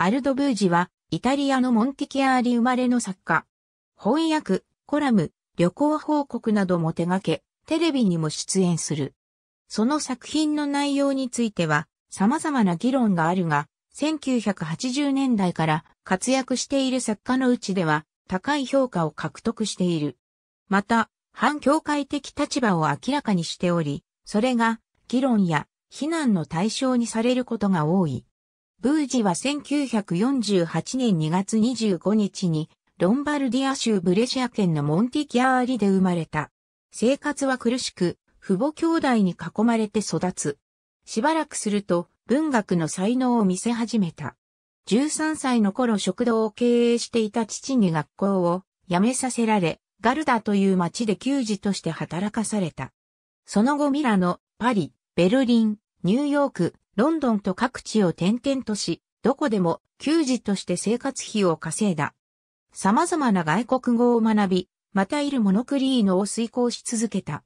アルドブージは、イタリアのモンテキアーリ生まれの作家。翻訳、コラム、旅行報告なども手掛け、テレビにも出演する。その作品の内容については、様々な議論があるが、1980年代から活躍している作家のうちでは、高い評価を獲得している。また、反教会的立場を明らかにしており、それが、議論や非難の対象にされることが多い。ブージは1948年2月25日にロンバルディア州ブレシア県のモンティキアーリで生まれた。生活は苦しく、父母兄弟に囲まれて育つ。しばらくすると文学の才能を見せ始めた。13歳の頃食堂を経営していた父に学校を辞めさせられ、ガルダという町で給仕として働かされた。その後ミラノ、パリ、ベルリン、ニューヨーク、ロンドンと各地を転々とし、どこでも給仕として生活費を稼いだ。様々な外国語を学び、またIl Monoclinoを推敲し続けた。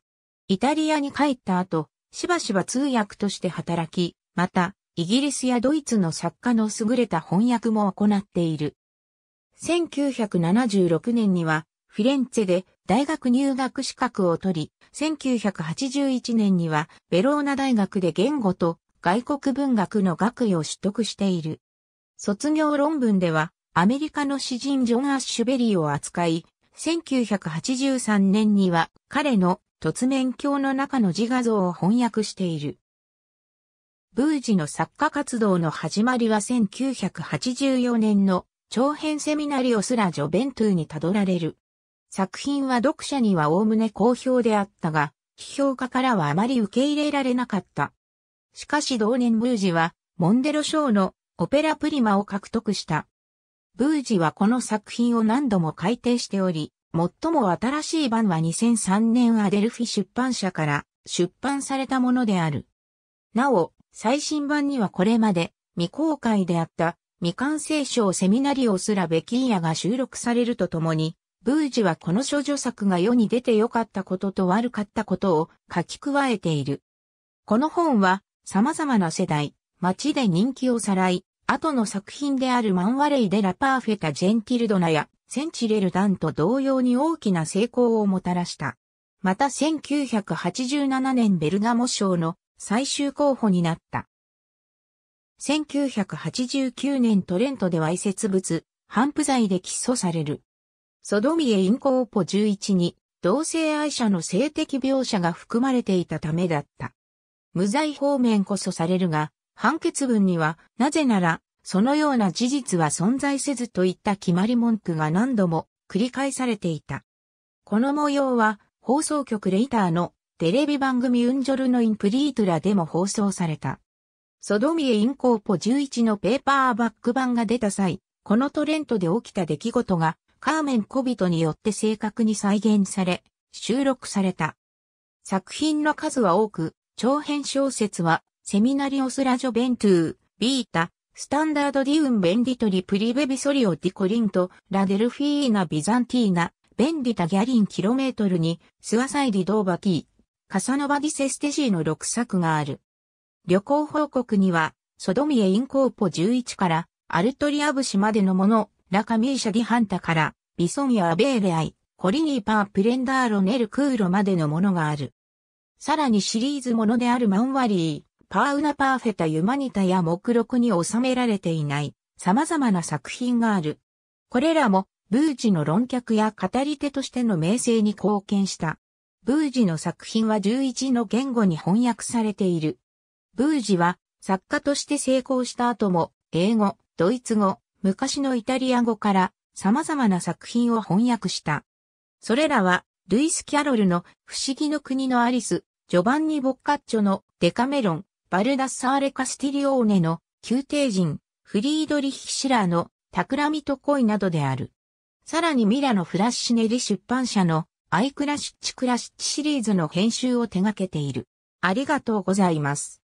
イタリアに帰った後、しばしば通訳として働き、また、イギリスやドイツの作家の優れた翻訳も行っている。1976年には、フィレンツェで大学入学資格を取り、1981年にはベローナ大学で言語と外国文学の学位を取得している。卒業論文ではアメリカの詩人ジョン・アッシュベリーを扱い、1983年には彼の凸面鏡の中の自画像を翻訳している。ブージの作家活動の始まりは1984年の長編セミナリオスラジョ・ベントゥにたどられる。作品は読者にはおおむね好評であったが、批評家からはあまり受け入れられなかった。しかし同年ブージは、モンデロ賞のオペラプリマを獲得した。ブージはこの作品を何度も改訂しており、最も新しい版は2003年アデルフィ出版社から出版されたものである。なお、最新版にはこれまで未公開であった未完成賞セミナリオスラベキーヤが収録されるとともに、ブージはこの処女作が世に出て良かったことと悪かったことを書き加えている。この本は様々な世代、街で人気をさらい、後の作品であるマンワレイ・デ・ラ・パーフェタ・ジェンティルドナやセンチレル・ダンと同様に大きな成功をもたらした。また1987年ベルガモ賞の最終候補になった。1989年トレントでわいせつ物、頒布罪で起訴される。Sodomie in Corpo 11に同性愛者の性的描写が含まれていたためだった。無罪方面こそされるが、判決文には、なぜなら、そのような事実は存在せずといった決まり文句が何度も繰り返されていた。この模様は、放送局RaiTreのテレビ番組Un giorno in Preturaでも放送された。Sodomie in Corpo 11のペーパーバック版が出た際、このトレントで起きた出来事が、Carmen Covitoによって正確に再現され、収録された。作品の数は多く、長編小説は、セミナリオスラジョベントゥー、ビータ、スタンダードディウンベンディトリプリベビソリオディコリント、ラデルフィーナビザンティーナ、ベンディタギャリンキロメートルに、スワサイディドーバティ、カサノバディセステシーの6作がある。旅行報告には、Sodomie in Corpo 11から、アルトリア節までのもの、ラカミーシャディハンタから、ビソンやアベーレアイ、コリニーパープレンダーロネルクーロまでのものがある。さらにシリーズものであるマンワリー、パーウナパーフェタユマニタや目録に収められていない様々な作品がある。これらもブージの論客や語り手としての名声に貢献した。ブージの作品は11の言語に翻訳されている。ブージは作家として成功した後も英語、ドイツ語、昔のイタリア語から様々な作品を翻訳した。それらは、ルイス・キャロルの不思議の国のアリス、ジョバンニ・ボッカッチョのデカメロン、バルダッサーレ・カスティリオーネの宮廷人、フリードリヒ・シラーの企みと恋などである。さらにミラノ・フラッシネリ出版社のアイ・クラシッチ・クラシッチシリーズの編集を手掛けている。ありがとうございます。